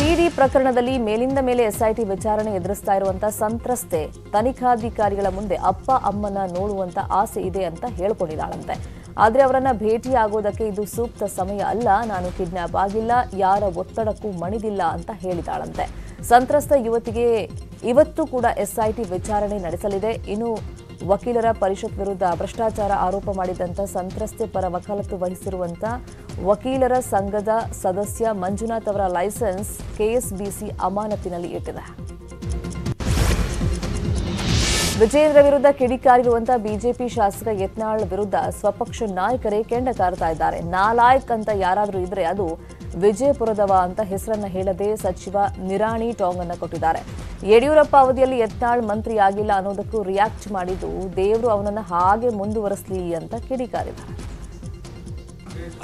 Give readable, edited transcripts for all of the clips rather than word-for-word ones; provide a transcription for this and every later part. ಸಿಡಿ ಪ್ರಕರಣದಲ್ಲಿ ಮೇಲಿಂದ ಮೇಲೆ ಎಸ್ಐಟಿ ವಿಚಾರಣೆ ಎದುರಿಸ್ತಾ ಇರುವಂತ ಸಂತ್ರಸ್ತೆ ತನಿಖಾಧಿಕಾರಿಗಳ ಮುಂದೆ ಅಪ್ಪ ಅಮ್ಮನ ನೋಡುವಂತ ಆಸೆ ಇದೆ ಅಂತ ಹೇಳಿಕೊಂಡಿದ್ದಾಳಂತೆ. ಆದರೆ ಅವರನ್ನು ಭೇಟಿ ಆಗೋದಕ್ಕೆ ಇದು ಸೂಕ್ತ ಸಮಯ ಅಲ್ಲ, ನಾನು ಕಿಡ್ನಾಪ್ ಆಗಿಲ್ಲ, ಯಾರ ಒತ್ತಡಕ್ಕೂ ಮಣಿದಿಲ್ಲ ಅಂತ ಹೇಳಿದ್ದಾಳಂತೆ. ಸಂತ್ರಸ್ತ ಯುವತಿಗೆ ಇವತ್ತು ಕೂಡ ಎಸ್ಐಟಿ ವಿಚಾರಣೆ ನಡೆಸಲಿದೆ. ಇನ್ನು ವಕೀಲರ ಪರಿಷತ್ ವಿರುದ್ಧ ಭ್ರಷ್ಟಾಚಾರ ಆರೋಪ ಮಾಡಿದಂತ ಸಂತ್ರಸ್ತೆ ಪರ ವಕಾಲತ್ತು ವಹಿಸಿರುವಂತ ವಕೀಲರ ಸಂಘದ ಸದಸ್ಯ ಮಂಜುನಾಥ್ ಅವರ ಲೈಸೆನ್ಸ್ ಕೆಎಸ್ಬಿಸಿ ಅಮಾನತಿನಲ್ಲಿ ಇಟ್ಟಿದೆ. ವಿಜಯೇಂದ್ರ ವಿರುದ್ಧ ಕಿಡಿಕಾರಿರುವಂತ ಬಿಜೆಪಿ ಶಾಸಕ ಯತ್ನಾಳ್ ವಿರುದ್ಧ ಸ್ವಪಕ್ಷ ನಾಯಕರೇ ಕೆಂಡ ಕಾರ್ತಾ ಇದ್ದಾರೆ. ನಾಲಾಯಕ್ ಅಂತ ಯಾರಾದರೂ ಇದ್ರೆ ಅದು ವಿಜಯಪುರದವ ಅಂತ ಹೆಸರನ್ನ ಹೇಳದೆ ಸಚಿವ ನಿರಾಣಿ ಟಾಂಗ್ ಅನ್ನು ಕೊಟ್ಟಿದ್ದಾರೆ. ಯಡಿಯೂರಪ್ಪ ಅವಧಿಯಲ್ಲಿ ಯತ್ನಾಳ್ ಮಂತ್ರಿ ಆಗಿಲ್ಲ ಅನ್ನೋದಕ್ಕೂ ರಿಯಾಕ್ಟ್ ಮಾಡಿದ್ದು ದೇವರು ಅವನನ್ನು ಹಾಗೆ ಮುಂದುವರಿಸಲಿ ಅಂತ ಕಿಡಿಕಾರಿದ್ದಾರೆ.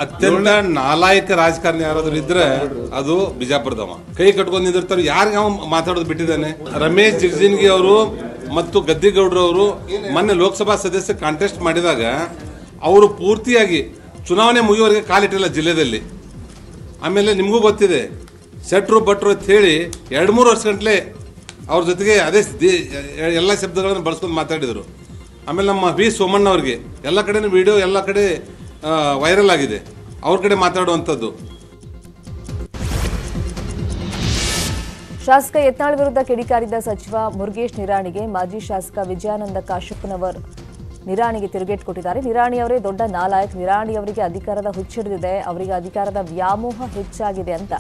ಅತ್ಯಂತ ನಾಲಾಯಕ ರಾಜಕಾರಣ ಯಾರಾದ್ರೂ ಇದ್ರೆ ಅದು ಬಿಜಾಪುರದವ. ಕೈ ಕಟ್ಕೊಂಡು ನಿಂತಿರ್ತಾರೆ, ಯಾರಿಗೆ ಮಾತಾಡೋದು ಬಿಟ್ಟಿದ್ದಾನೆ? ರಮೇಶ್ ಜಿಗಜಿಣಗಿ ಅವರು ಮತ್ತು ಗದ್ದಿಗೌಡರವರು ಮೊನ್ನೆ ಲೋಕಸಭಾ ಸದಸ್ಯ ಕಾಂಟೆಸ್ಟ್ ಮಾಡಿದಾಗ ಅವರು ಪೂರ್ತಿಯಾಗಿ ಚುನಾವಣೆ ಮುಗಿಯುವವರೆಗೆ ಕಾಲಿಟ್ಟಿಲ್ಲ ಜಿಲ್ಲೆಯಲ್ಲಿ. ಆಮೇಲೆ ನಿಮಗೂ ಗೊತ್ತಿದೆ, ಸೆಟ್ರು ಭಟ್ರು ಅಂತ ಹೇಳಿ 2-3 ವರ್ಷ ಗಂಟಲೆ ಅವ್ರ ಜೊತೆಗೆ ಅದೇ ಎಲ್ಲ ಶಬ್ದಗಳನ್ನು ಬಳಸ್ಕೊಂಡು ಮಾತಾಡಿದರು. ಆಮೇಲೆ ನಮ್ಮ ವಿ ಸೋಮಣ್ಣ ಅವ್ರಿಗೆ ಎಲ್ಲ ಕಡೆನೂ ವಿಡಿಯೋ ಎಲ್ಲ ಕಡೆ ವೈರಲ್ ಆಗಿದೆ, ಅವ್ರ ಕಡೆ ಮಾತಾಡುವಂಥದ್ದು. ಶಾಸಕ ಯತ್ನಾಳ್ ವಿರುದ್ಧ ಕಿಡಿಕಾರಿದ ಸಚಿವ ಮುರುಗೇಶ್ ನಿರಾಣಿಗೆ ಮಾಜಿ ಶಾಸಕ ವಿಜಯಾನಂದ ಕಾಶಪ್ಪನವರ್ ನಿರಾಣಿಗೆ ತಿರುಗೇಟು ಕೊಟ್ಟಿದ್ದಾರೆ. ನಿರಾಣಿ ಅವರೇ ದೊಡ್ಡ ನಾಲಾಯಕ್, ನಿರಾಣಿ ಅವರಿಗೆ ಅಧಿಕಾರದ ಹುಚ್ಚಿಡಿದಿದೆ, ಅವರಿಗೆ ಅಧಿಕಾರದ ವ್ಯಾಮೋಹ ಹೆಚ್ಚಾಗಿದೆ ಅಂತ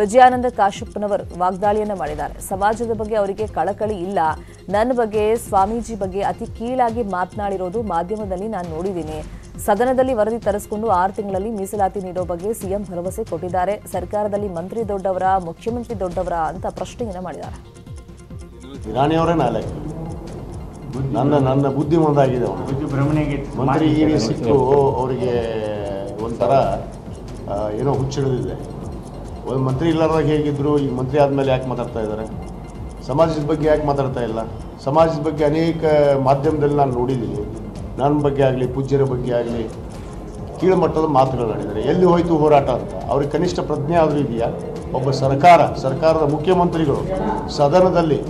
ವಿಜಯಾನಂದ ಕಾಶಪ್ಪನವರ್ ವಾಗ್ದಾಳಿಯನ್ನ ಮಾಡಿದ್ದಾರೆ. ಸಮಾಜದ ಬಗ್ಗೆ ಅವರಿಗೆ ಕಳಕಳಿ ಇಲ್ಲ, ನನ್ನ ಬಗ್ಗೆ ಸ್ವಾಮೀಜಿ ಬಗ್ಗೆ ಅತಿ ಕೀಳಾಗಿ ಮಾತನಾಡಿರೋದು ಮಾಧ್ಯಮದಲ್ಲಿ ನಾನು ನೋಡಿದ್ದೀನಿ. ಸದನದಲ್ಲಿ ವರದಿ ತರಿಸಿಕೊಂಡು 6 ತಿಂಗಳಲ್ಲಿ ಮೀಸಲಾತಿ ನೀಡೋ ಬಗ್ಗೆ ಸಿಎಂ ಭರವಸೆ ಕೊಟ್ಟಿದ್ದಾರೆ. ಸರ್ಕಾರದಲ್ಲಿ ಮಂತ್ರಿ ದೊಡ್ಡವರ, ಮುಖ್ಯಮಂತ್ರಿ ದೊಡ್ಡವರ ಅಂತ ಪ್ರಶ್ನೆಯನ್ನ ಮಾಡಿದ್ದಾರೆ. ನನ್ನ ಬುದ್ಧಿ ಒಂದಾಗಿದೆ, ಮಂತ್ರಿ ಸಿಟ್ಟು ಅವರಿಗೆ ಒಂಥರ ಏನೋ ಹುಚ್ಚಿಡಿದಿದೆ. ಮಂತ್ರಿ ಇಲ್ಲಾರ್ದಾಗ ಹೇಗಿದ್ರು, ಈಗ ಮಂತ್ರಿ ಆದಮೇಲೆ ಯಾಕೆ ಮಾತಾಡ್ತಾ ಇದ್ದಾರೆ? ಸಮಾಜದ ಬಗ್ಗೆ ಯಾಕೆ ಮಾತಾಡ್ತಾ ಇಲ್ಲ? ಸಮಾಜದ ಬಗ್ಗೆ ಅನೇಕ ಮಾಧ್ಯಮದಲ್ಲಿ ನಾನು ನೋಡಿದ್ದೀನಿ, ನನ್ನ ಬಗ್ಗೆ ಆಗಲಿ ಪೂಜ್ಯರ ಬಗ್ಗೆ ಆಗಲಿ ಕೀಳುಮಟ್ಟದ ಮಾತುಗಳಾಡಿದ್ದಾರೆ. ಎಲ್ಲಿ ಹೋಯಿತು ಹೋರಾಟ ಅಂತ? ಅವ್ರಿಗೆ ಕನಿಷ್ಠ ಪ್ರಜ್ಞೆ ಆದರೂ ಇದೆಯಾ? ಒಬ್ಬ ಸರ್ಕಾರದ ಮುಖ್ಯಮಂತ್ರಿಗಳು ಸದನದಲ್ಲಿ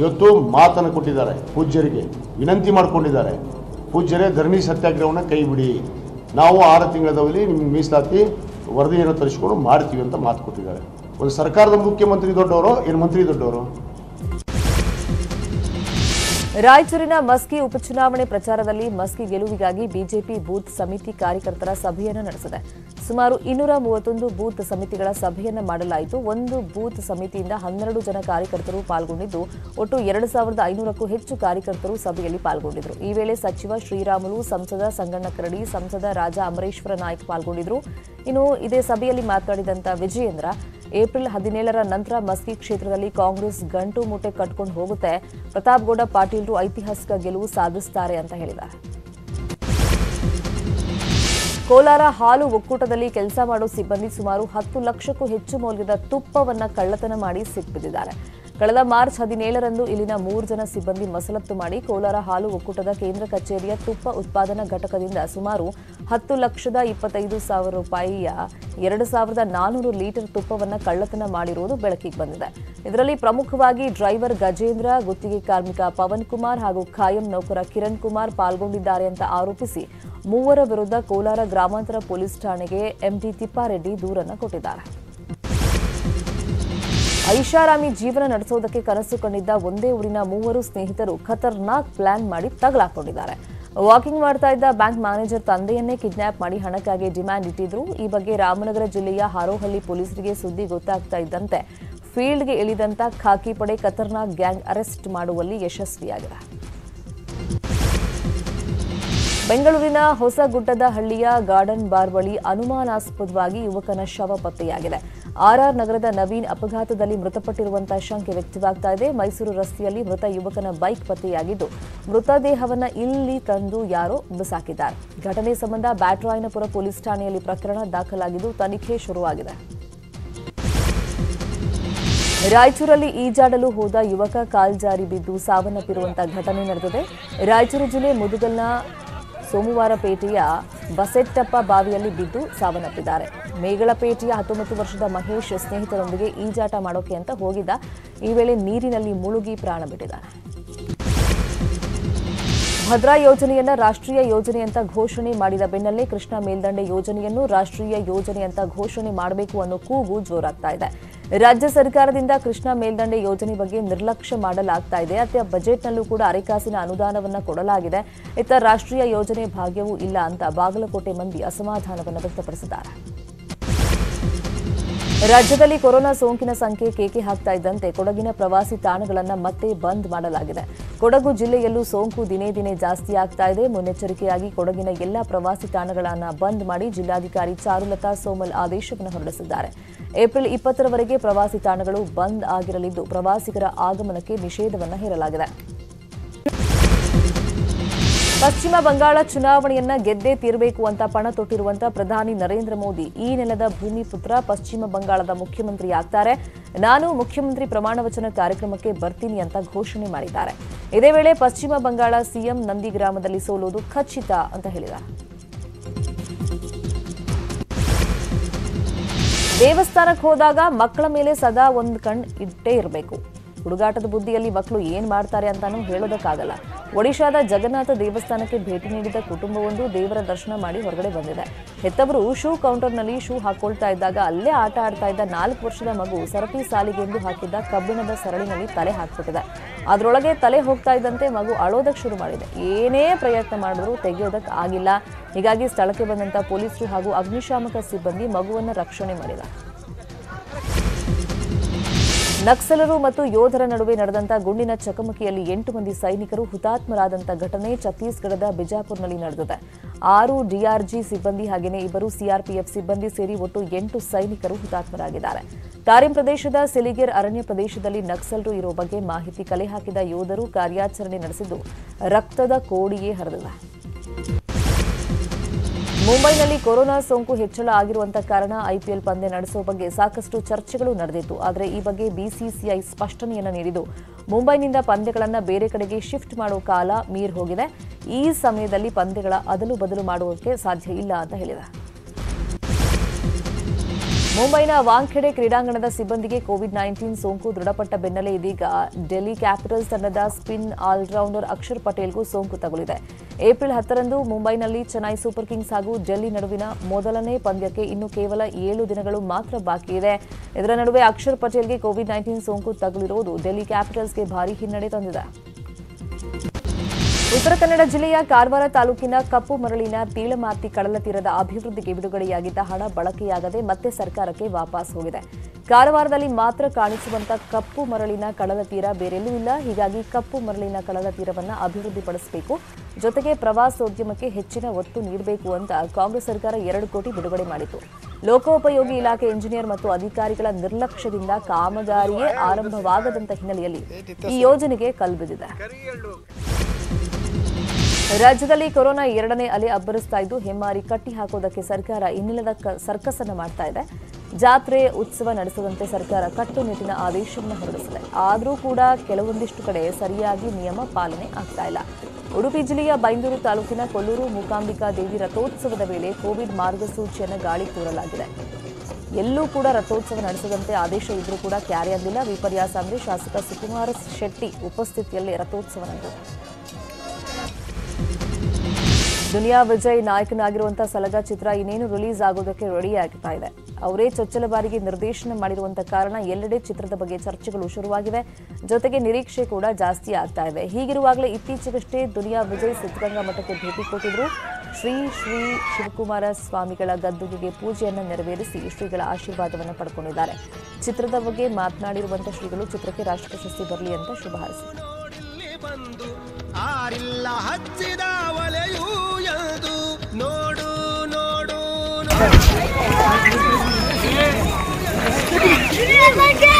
ಇವತ್ತು ಮಾತನ್ನು ಕೊಟ್ಟಿದ್ದಾರೆ, ಪೂಜ್ಯರಿಗೆ ವಿನಂತಿ ಮಾಡಿಕೊಂಡಿದ್ದಾರೆ, ಪೂಜ್ಯರೇ ಧರಣಿ ಸತ್ಯಾಗ್ರಹವನ್ನು ಕೈ ಬಿಡಿ, ನಾವು 6 ತಿಂಗಳಲ್ಲಿ ನಿಮ್ಮ ಮೀಸಲಾತಿ ವರದಿಯನ್ನು ತರಿಸಿಕೊಂಡು ಮಾಡ್ತೀವಿ ಅಂತ ಮಾತು ಕೊಟ್ಟಿದ್ದಾರೆ. ಒಂದು ಸರ್ಕಾರದ ಮುಖ್ಯಮಂತ್ರಿ ದೊಡ್ಡವರು ಏನು ಮಂತ್ರಿ ದೊಡ್ಡವರು? ರಾಯಚೂರಿನ ಮಸ್ಕಿ ಉಪಚುನಾವಣೆ ಪ್ರಚಾರದಲ್ಲಿ ಮಸ್ಕಿ ಗೆಲುವಿಗಾಗಿ ಬಿಜೆಪಿ ಬೂತ್ ಸಮಿತಿ ಕಾರ್ಯಕರ್ತರ ಸಭೆಯನ್ನು ನಡೆಸಿದೆ. ಸುಮಾರು 231 ಬೂತ್ ಸಮಿತಿಗಳ ಸಭೆಯನ್ನು ಮಾಡಲಾಯಿತು. ಒಂದು ಬೂತ್ ಸಮಿತಿಯಿಂದ 12 ಜನ ಕಾರ್ಯಕರ್ತರು ಪಾಲ್ಗೊಂಡಿದ್ದು, ಒಟ್ಟು 2500ಕ್ಕೂ ಹೆಚ್ಚು ಕಾರ್ಯಕರ್ತರು ಸಭೆಯಲ್ಲಿ ಪಾಲ್ಗೊಂಡಿದ್ದರು. ಈ ವೇಳೆ ಸಚಿವ ಶ್ರೀರಾಮುಲು, ಸಂಸದ ಸಂಗಣ್ಣ ಕರಡಿ, ಸಂಸದ ರಾಜಾ ಅಮರೇಶ್ವರ ನಾಯ್ಕ ಪಾಲ್ಗೊಂಡಿದ್ರು. ಇನ್ನು ಇದೇ ಸಭೆಯಲ್ಲಿ ಮಾತನಾಡಿದಂತ ವಿಜಯೇಂದ್ರ, ಏಪ್ರಿಲ್ 17ರ ನಂತರ ಮಸ್ಕಿ ಕ್ಷೇತ್ರದಲ್ಲಿ ಕಾಂಗ್ರೆಸ್ ಗಂಟು ಮೂಟೆ ಕಟ್ಕೊಂಡು ಹೋಗುತ್ತೆ, ಪ್ರತಾಪ್ಗೌಡ ಪಾಟೀಲ್ರು ಐತಿಹಾಸಿಕ ಗೆಲುವು ಸಾಧಿಸುತ್ತಾರೆ ಅಂತ ಹೇಳಿದ್ದಾರೆ. ಕೋಲಾರ ಹಾಲು ಒಕ್ಕೂಟದಲ್ಲಿ ಕೆಲಸ ಮಾಡೋ ಸಿಬ್ಬಂದಿ ಸುಮಾರು 10 ಲಕ್ಷಕ್ಕೂ ಹೆಚ್ಚು ಮೌಲ್ಯದ ತುಪ್ಪವನ್ನು ಕಳ್ಳತನ ಮಾಡಿ ಸಿಕ್ಕಿಬಿದ್ದಿದ್ದಾರೆ. ಕಳೆದ ಮಾರ್ಚ್ 17ರಂದು ಇಲ್ಲಿನ 3 ಜನ ಸಿಬ್ಬಂದಿ ಮಸಲತ್ತು ಮಾಡಿ ಕೋಲಾರ ಹಾಲು ಒಕ್ಕೂಟದ ಕೇಂದ್ರ ಕಚೇರಿಯ ತುಪ್ಪ ಉತ್ಪಾದನಾ ಘಟಕದಿಂದ ಸುಮಾರು 10,25,000 ರೂಪಾಯಿಯ 2,400 ಲೀಟರ್ ತುಪ್ಪವನ್ನು ಕಳ್ಳತನ ಮಾಡಿರುವುದು ಬೆಳಕಿಗೆ ಬಂದಿದೆ. ಇದರಲ್ಲಿ ಪ್ರಮುಖವಾಗಿ ಡ್ರೈವರ್ ಗಜೇಂದ್ರ, ಗುತ್ತಿಗೆ ಕಾರ್ಮಿಕ ಪವನ್ ಕುಮಾರ್ ಹಾಗೂ ಖಾಯಂ ನೌಕರ ಕಿರಣ್ ಕುಮಾರ್ ಪಾಲ್ಗೊಂಡಿದ್ದಾರೆ ಅಂತ ಆರೋಪಿಸಿ 3 ವಿರುದ್ಧ ಕೋಲಾರ ಗ್ರಾಮಾಂತರ ಪೊಲೀಸ್ ಠಾಣೆಗೆ ಎಂಡಿ ತಿಪ್ಪಾರೆಡ್ಡಿ ದೂರನ್ನು ಕೊಟ್ಟಿದ್ದಾರೆ. ಐಷಾರಾಮಿ ಜೀವನ ನಡೆಸೋದಕ್ಕೆ ಕನಸು ಕಂಡಿದ್ದ ಒಂದೇ ಊರಿನ 3 ಸ್ನೇಹಿತರು ಖತರ್ನಾಕ್ ಪ್ಲಾನ್ ಮಾಡಿ ತಗಲಾಕೊಂಡಿದ್ದಾರೆ. ವಾಕಿಂಗ್ ಮಾಡ್ತಾ ಇದ್ದ ಬ್ಯಾಂಕ್ ಮ್ಯಾನೇಜರ್ ತಂದೆಯನ್ನೇ ಕಿಡ್ನಾಪ್ ಮಾಡಿ ಹಣಕ್ಕಾಗಿ ಡಿಮ್ಯಾಂಡ್ ಇಟ್ಟಿದ್ರು. ಈ ಬಗ್ಗೆ ರಾಮನಗರ ಜಿಲ್ಲೆಯ ಹಾರೋಹಳ್ಳಿ ಪೊಲೀಸರಿಗೆ ಸುದ್ದಿ ಗೊತ್ತಾಗ್ತಾ ಇದ್ದಂತೆ ಫೀಲ್ಡ್ಗೆ ಇಳಿದಂತ ಖಾಕಿ ಪಡೆ ಖತರ್ನಾಕ್ ಗ್ಯಾಂಗ್ ಅರೆಸ್ಟ್ ಮಾಡುವಲ್ಲಿ ಯಶಸ್ವಿಯಾಗಿದೆ. ಬೆಂಗಳೂರಿನ ಹೊಸಗುಡ್ಡದ ಹಳ್ಳಿಯ ಗಾರ್ಡನ್ ಬಾರ್ ಬಳಿ ಅನುಮಾನಾಸ್ಪದವಾಗಿ ಯುವಕನ ಶವ ಪತ್ತೆಯಾಗಿದೆ. ಆರ್ಆರ್ ನಗರದ ನವೀನ್ ಅಪಘಾತದಲ್ಲಿ ಮೃತಪಟ್ಟಿರುವಂತಹ ಶಂಕೆ ವ್ಯಕ್ತವಾಗ್ತಾ ಇದೆ. ಮೈಸೂರು ರಸ್ತೆಯಲ್ಲಿ ಮೃತ ಯುವಕನ ಬೈಕ್ ಪತ್ತೆಯಾಗಿದ್ದು, ಮೃತದೇಹವನ್ನು ಇಲ್ಲಿ ತಂದು ಯಾರೋ ಬಿಸಾಕಿದ್ದಾರೆ. ಘಟನೆ ಸಂಬಂಧ ಬ್ಯಾಟರಾಯನಪುರ ಪೊಲೀಸ್ ಠಾಣೆಯಲ್ಲಿ ಪ್ರಕರಣ ದಾಖಲಾಗಿದ್ದು, ತನಿಖೆ ಶುರುವಾಗಿದೆ. ರಾಯಚೂರಲ್ಲಿ ಈಜಾಡಲು ಹೋದ ಯುವಕ ಕಾಲ್ಜಾರಿ ಬಿದ್ದು ಸಾವನ್ನಪ್ಪಿರುವಂತಹ ಘಟನೆ ನಡೆದಿದೆ. ರಾಯಚೂರು ಜಿಲ್ಲೆ ಮುದುಗಲ್ನ ಸೋಮವಾರಪೇಟೆಯ ಬಸೆಟ್ಟಪ್ಪ ಬಾವಿಯಲ್ಲಿ ಬಿದ್ದು ಸಾವನ್ನಪ್ಪಿದ್ದಾರೆ. ಮೇಗಳಪೇಟೆಯ 19 ವರ್ಷದ ಮಹೇಶ್ ಸ್ನೇಹಿತರೊಂದಿಗೆ ಈಜಾಟ ಮಾಡೋಕೆ ಅಂತ ಹೋಗಿದ್ದ. ಈ ವೇಳೆ ನೀರಿನಲ್ಲಿ ಮುಳುಗಿ ಪ್ರಾಣ ಬಿಟ್ಟಿದ್ದಾನೆ. ಭದ್ರಾ ಯೋಜನೆಯನ್ನು ರಾಷ್ಟ್ರೀಯ ಯೋಜನೆ ಅಂತ ಘೋಷಣೆ ಮಾಡಿದ ಬೆನ್ನಲ್ಲೇ ಕೃಷ್ಣ ಮೇಲ್ದಂಡೆ ಯೋಜನೆಯನ್ನು ರಾಷ್ಟ್ರೀಯ ಯೋಜನೆ ಅಂತ ಘೋಷಣೆ ಮಾಡಬೇಕು ಅನ್ನೋ ಕೂಗು ಜೋರಾಗ್ತಾ ಇದೆ. ರಾಜ್ಯ ಸರ್ಕಾರದಿಂದ ಕೃಷ್ಣ ಮೇಲ್ದಂಡೆ ಯೋಜನೆ ಬಗ್ಗೆ ನಿರ್ಲಕ್ಷ್ಯ ಮಾಡಲಾಗ್ತಾ ಇದೆ. ಅತ್ಯ ಬಜೆಟ್ನಲ್ಲೂ ಕೂಡ ಅರೆಕಾಸಿನ ಅನುದಾನವನ್ನು ಕೊಡಲಾಗಿದೆ. ಇತ್ತ ರಾಷ್ಟ್ರೀಯ ಯೋಜನೆ ಭಾಗ್ಯವೂ ಇಲ್ಲ ಅಂತ ಬಾಗಲಕೋಟೆ ಮಂದಿ ಅಸಮಾಧಾನವನ್ನು ವ್ಯಕ್ತಪಡಿಸಿದ್ದಾರೆ. ರಾಜ್ಯದಲ್ಲಿ ಕೊರೋನಾ ಸೋಂಕಿನ ಸಂಖ್ಯೆ ಕೇಕೆ ಹಾಕ್ತಾ ಇದ್ದಂತೆ ಕೊಡಗಿನ ಪ್ರವಾಸಿ ತಾಣಗಳನ್ನು ಮತ್ತೆ ಬಂದ್ ಮಾಡಲಾಗಿದೆ. ಕೊಡಗು ಜಿಲ್ಲೆಯಲ್ಲೂ ಸೋಂಕು ದಿನೇ ದಿನೇ ಜಾಸ್ತಿ ಆಗ್ತಾ ಇದೆ. ಮುನ್ನೆಚ್ಚರಿಕೆಯಾಗಿ ಕೊಡಗಿನ ಎಲ್ಲ ಪ್ರವಾಸಿ ತಾಣಗಳನ್ನು ಬಂದ್ ಮಾಡಿ ಜಿಲ್ಲಾಧಿಕಾರಿ ಚಾರುಲತಾ ಸೋಮಲ್ ಆದೇಶವನ್ನು ಹೊರಡಿಸಿದ್ದಾರೆ. ಏಪ್ರಿಲ್ 20ರವರೆಗೆ ಪ್ರವಾಸಿ ತಾಣಗಳು ಬಂದ್ ಆಗಿರಲಿದ್ದು ಪ್ರವಾಸಿಗರ ಆಗಮನಕ್ಕೆ ನಿಷೇಧವನ್ನು ಹೇರಲಾಗಿದೆ. ಪಶ್ಚಿಮ ಬಂಗಾಳ ಚುನಾವಣೆಯನ್ನ ಗೆದ್ದೇ ತೀರಬೇಕು ಅಂತ ಪಣ ತೊಟ್ಟಿರುವಂತ ಪ್ರಧಾನಿ ನರೇಂದ್ರ ಮೋದಿ ಈ ನೆಲದ ಭೂಮಿ ಪುತ್ರ ಪಶ್ಚಿಮ ಬಂಗಾಳದ ಮುಖ್ಯಮಂತ್ರಿ ಆಗ್ತಾರೆ. ನಾನು ಮುಖ್ಯಮಂತ್ರಿ ಪ್ರಮಾಣ ವಚನ ಕಾರ್ಯಕ್ರಮಕ್ಕೆ ಬರ್ತೀನಿ ಅಂತ ಘೋಷಣೆ ಮಾಡಿದ್ದಾರೆ. ಇದೇ ವೇಳೆ ಪಶ್ಚಿಮ ಬಂಗಾಳ ಸಿಎಂ ನಂದಿಗ್ರಾಮದಲ್ಲಿ ಸೋಲೋದು ಖಚಿತ ಅಂತ ಹೇಳಿದ್ದಾರೆ. ದೇವಸ್ಥಾನಕ್ಕೆ ಹೋದಾಗ ಮಕ್ಕಳ ಮೇಲೆ ಸದಾ ಒಂದು ಕಣ್ಣು ಇಟ್ಟೇ ಇರಬೇಕು. ಹುಡುಗಾಟದ ಬುದ್ಧಿಯಲ್ಲಿ ಮಕ್ಕಳು ಏನ್ ಮಾಡ್ತಾರೆ ಅಂತಾನೂ ಹೇಳೋದಕ್ಕಾಗಲ್ಲ. ಒಡಿಶಾದ ಜಗನ್ನಾಥ ದೇವಸ್ಥಾನಕ್ಕೆ ಭೇಟಿ ನೀಡಿದ ಕುಟುಂಬವೊಂದು ದೇವರ ದರ್ಶನ ಮಾಡಿ ಹೊರಗಡೆ ಬಂದಿದೆ. ಹೆತ್ತವರು ಶೂ ಕೌಂಟರ್ನಲ್ಲಿ ಶೂ ಹಾಕೊಳ್ತಾ ಇದ್ದಾಗ ಅಲ್ಲೇ ಆಟ ಆಡ್ತಾ ಇದ್ದ 4 ವರ್ಷದ ಮಗು ಸರತಿ ಸಾಲಿಗೆಂದು ಹಾಕಿದ್ದ ಕಬ್ಬಿಣದ ಸರಳಿನಲ್ಲಿ ತಲೆ ಹಾಕ್ಬಿಟ್ಟಿದೆ. ಅದರೊಳಗೆ ತಲೆ ಹೋಗ್ತಾ ಇದ್ದಂತೆ ಮಗು ಅಳೋದಕ್ಕೆ ಶುರು ಮಾಡಿದೆ. ಏನೇ ಪ್ರಯತ್ನ ಮಾಡಿದ್ರೂ ತೆಗೆಯೋದಕ್ಕೆ ಆಗಿಲ್ಲ. ಹೀಗಾಗಿ ಸ್ಥಳಕ್ಕೆ ಬಂದಂತ ಪೊಲೀಸರು ಹಾಗೂ ಅಗ್ನಿಶಾಮಕ ಸಿಬ್ಬಂದಿ ಮಗುವನ್ನು ರಕ್ಷಣೆ ಮಾಡಿದ್ದಾರೆ. ನಕ್ಸಲರು ಮತ್ತು ಯೋಧರ ನಡುವೆ ನಡೆದಂತ ಗುಂಡಿನ ಚಕಮಕಿಯಲ್ಲಿ 8 ಮಂದಿ ಸೈನಿಕರು ಹುತಾತ್ಮರಾದಂತ ಘಟನೆ ಛತ್ತೀಸ್ಗಢದ ಬಿಜಾಪುರ್ನಲ್ಲಿ ನಡೆದಿದೆ. 6 DRG ಸಿಬ್ಬಂದಿ ಹಾಗೆಯೇ 2 CRPF ಸಿಬ್ಬಂದಿ ಸೇರಿ ಒಟ್ಟು 8 ಸೈನಿಕರು ಹುತಾತ್ಮರಾಗಿದ್ದಾರೆ. ಕಾರಿಂ ಪ್ರದೇಶದ ಸಿಲಿಗೆರ್ ಅರಣ್ಯ ಪ್ರದೇಶದಲ್ಲಿ ನಕ್ಸಲರು ಇರೋ ಬಗ್ಗೆ ಮಾಹಿತಿ ಕಲೆ ಹಾಕಿದ ಯೋಧರು ಕಾರ್ಯಾಚರಣೆ ನಡೆಸಿದ್ದು ರಕ್ತದ ಕೋಡಿಯೇ ಹರಿದಿದೆ. ಮುಂಬೈನಲ್ಲಿ ಕೊರೋನಾ ಸೋಂಕು ಹೆಚ್ಚಳ ಆಗಿರುವಂತ ಕಾರಣ IPL ಪಂದ್ಯ ನಡೆಸುವ ಬಗ್ಗೆ ಸಾಕಷ್ಟು ಚರ್ಚೆಗಳು ನಡೆದಿತ್ತು. ಆದರೆ ಈ ಬಗ್ಗೆ BCCI ಸ್ಪಷ್ಟನೆಯನ್ನು ನೀಡಿದ್ದು ಮುಂಬೈನಿಂದ ಪಂದ್ಯಗಳನ್ನು ಬೇರೆ ಕಡೆಗೆ ಶಿಫ್ಟ್ ಮಾಡುವ ಕಾಲ ಮೀರಿ ಹೋಗಿದೆ. ಈ ಸಮಯದಲ್ಲಿ ಪಂದ್ಯಗಳ ಅದಲು ಬದಲು ಮಾಡುವುದಕ್ಕೆ ಸಾಧ್ಯ ಇಲ್ಲ ಅಂತ ಹೇಳಿದೆ. ಮುಂಬೈನ ವಾಂಖೆಡೆ ಕ್ರೀಡಾಂಗಣದ ಸಿಬ್ಬಂದಿಗೆ COVID-19 ಸೋಂಕು ದೃಢಪಟ್ಟ ಬೆನ್ನಲ್ಲೇ ಇದೀಗ ಡೆಲ್ಲಿ ಕ್ಯಾಪಿಟಲ್ಸ್ ತಂಡದ ಸ್ಪಿನ್ ಆಲ್ರೌಂಡರ್ ಅಕ್ಷರ್ ಪಟೇಲ್ಗೂ ಸೋಂಕು ತಗುಲಿದೆ. ಏಪ್ರಿಲ್ 10ರಂದು ಮುಂಬೈನಲ್ಲಿ ಚೆನ್ನೈ ಸೂಪರ್ ಕಿಂಗ್ಸ್ ಹಾಗೂ ಡೆಲ್ಲಿ ನಡುವಿನ ಮೊದಲನೇ ಪಂದ್ಯಕ್ಕೆ ಇನ್ನು ಕೇವಲ 7 ದಿನಗಳು ಮಾತ್ರ ಬಾಕಿ ಇದೆ. ಇದರ ನಡುವೆ ಅಕ್ಷರ್ ಪಟೇಲ್ಗೆ COVID-19 ಸೋಂಕು ತಗುಲಿರುವುದು ಡೆಲ್ಲಿ ಕ್ಯಾಪಿಟಲ್ಸ್ಗೆ ಭಾರೀ ಹಿನ್ನಡೆ ತಂದಿದೆ. ಉತ್ತರ ಕನ್ನಡ ಜಿಲ್ಲೆಯ ಕಾರವಾರ ತಾಲೂಕಿನ ಕಪ್ಪು ಮರಳಿನ ತೀಳಮಾರ್ತಿ ಕಡಲ ತೀರದ ಅಭಿವೃದ್ಧಿಗೆ ಬಿಡುಗಡೆಯಾಗಿದ್ದ ಹಣ ಬಳಕೆಯಾಗದೆ ಮತ್ತೆ ಸರ್ಕಾರಕ್ಕೆ ವಾಪಸ್ ಹೋಗಿದೆ. ಕಾರವಾರದಲ್ಲಿ ಮಾತ್ರ ಕಾಣಿಸುವಂತ ಕಪ್ಪು ಮರಳಿನ ಕಡಲ ತೀರ ಬೇರೆಲ್ಲೂ ಇಲ್ಲ. ಹೀಗಾಗಿ ಕಪ್ಪು ಮರಳಿನ ಕಡಲ ತೀರವನ್ನು ಅಭಿವೃದ್ಧಿಪಡಿಸಬೇಕು, ಜೊತೆಗೆ ಪ್ರವಾಸೋದ್ಯಮಕ್ಕೆ ಹೆಚ್ಚಿನ ಒತ್ತು ನೀಡಬೇಕು ಅಂತ ಕಾಂಗ್ರೆಸ್ ಸರ್ಕಾರ 2 ಕೋಟಿ ಬಿಡುಗಡೆ ಮಾಡಿತು. ಲೋಕೋಪಯೋಗಿ ಇಲಾಖೆ ಇಂಜಿನಿಯರ್ ಮತ್ತು ಅಧಿಕಾರಿಗಳ ನಿರ್ಲಕ್ಷ್ಯದಿಂದ ಕಾಮಗಾರಿಯೇ ಆರಂಭವಾಗದಂತ ಹಿನ್ನೆಲೆಯಲ್ಲಿ ಈ ಯೋಜನೆಗೆ ಕಲ್ಬಿದ್ದಿದೆ. ರಾಜ್ಯದಲ್ಲಿ ಕೊರೋನಾ 2ನೇ ಅಲೆ ಅಬ್ಬರಿಸ್ತಾ ಇದ್ದು ಹೆಮ್ಮಾರಿ ಕಟ್ಟಿ ಹಾಕೋದಕ್ಕೆ ಸರ್ಕಾರ ಇನ್ನಿಲ್ಲದ ಸರ್ಕಸನ್ನು ಮಾಡ್ತಾ ಇದೆ. ಜಾತ್ರೆ ಉತ್ಸವ ನಡೆಸದಂತೆ ಸರ್ಕಾರ ಕಟ್ಟುನಿಟ್ಟಿನ ಆದೇಶವನ್ನು ಹೊರಡಿಸಿದೆ. ಆದರೂ ಕೂಡ ಕೆಲವೊಂದಿಷ್ಟು ಕಡೆ ಸರಿಯಾಗಿ ನಿಯಮ ಪಾಲನೆ ಆಗ್ತಾ ಇಲ್ಲ. ಉಡುಪಿ ಜಿಲ್ಲೆಯ ಬೈಂದೂರು ತಾಲೂಕಿನ ಕೊಲ್ಲೂರು ಮೂಕಾಂಬಿಕಾ ದೇವಿ ರಥೋತ್ಸವದ ವೇಳೆ ಕೋವಿಡ್ ಮಾರ್ಗಸೂಚಿಯನ್ನು ಗಾಳಿ ಕೂರಲಾಗಿದೆ. ಎಲ್ಲೂ ಕೂಡ ರಥೋತ್ಸವ ನಡೆಸದಂತೆ ಆದೇಶ ಇದ್ರೂ ಕೂಡ ಕ್ಯಾರಿಯಾಗಿಲ್ಲ. ವಿಪರ್ಯಾಸ ಅಂದರೆ ಶಾಸಕ ಸುಕುಮಾರ ಶೆಟ್ಟಿ ಉಪಸ್ಥಿತಿಯಲ್ಲಿ ರಥೋತ್ಸವ ನಡೆದಿದೆ. ದುನಿಯಾ ವಿಜಯ್ ನಾಯಕನಾಗಿರುವಂತಹ ಸಲಗಾ ಚಿತ್ರ ಇನ್ನೇನು ರಿಲೀಸ್ ಆಗೋದಕ್ಕೆ ರೆಡಿಯಾಗ್ತಾ ಇದೆ. ಅವರೇ ಚೊಚ್ಚಲ ಬಾರಿಗೆ ನಿರ್ದೇಶನ ಮಾಡಿರುವಂತಹ ಕಾರಣ ಎಲ್ಲೆಡೆ ಚಿತ್ರದ ಬಗ್ಗೆ ಚರ್ಚೆಗಳು ಶುರುವಾಗಿವೆ. ಜೊತೆಗೆ ನಿರೀಕ್ಷೆ ಕೂಡ ಜಾಸ್ತಿ ಆಗ್ತಾ ಇದೆ. ಹೀಗಿರುವಾಗಲೇ ಇತ್ತೀಚೆಗಷ್ಟೇ ದುನಿಯಾ ವಿಜಯ್ ಸಿದ್ಧಗಂಗಾ ಮಠಕ್ಕೆ ಭೇಟಿ ಕೊಟ್ಟಿದ್ರು. ಶ್ರೀ ಶ್ರೀ ಶಿವಕುಮಾರ ಸ್ವಾಮಿಗಳ ಗದ್ದುಗೆಗೆ ಪೂಜೆಯನ್ನು ನೆರವೇರಿಸಿ ಶ್ರೀಗಳ ಆಶೀರ್ವಾದವನ್ನು ಪಡ್ಕೊಂಡಿದ್ದಾರೆ. ಚಿತ್ರದ ಬಗ್ಗೆ ಮಾತನಾಡಿರುವಂತಹ ಶ್ರೀಗಳು ಚಿತ್ರಕ್ಕೆ ರಾಷ್ಟ್ರ ಪ್ರಶಸ್ತಿ ಬರಲಿ ಅಂತ ಶುಭ ಹಾರೈಸಿದರು. ನೋಡು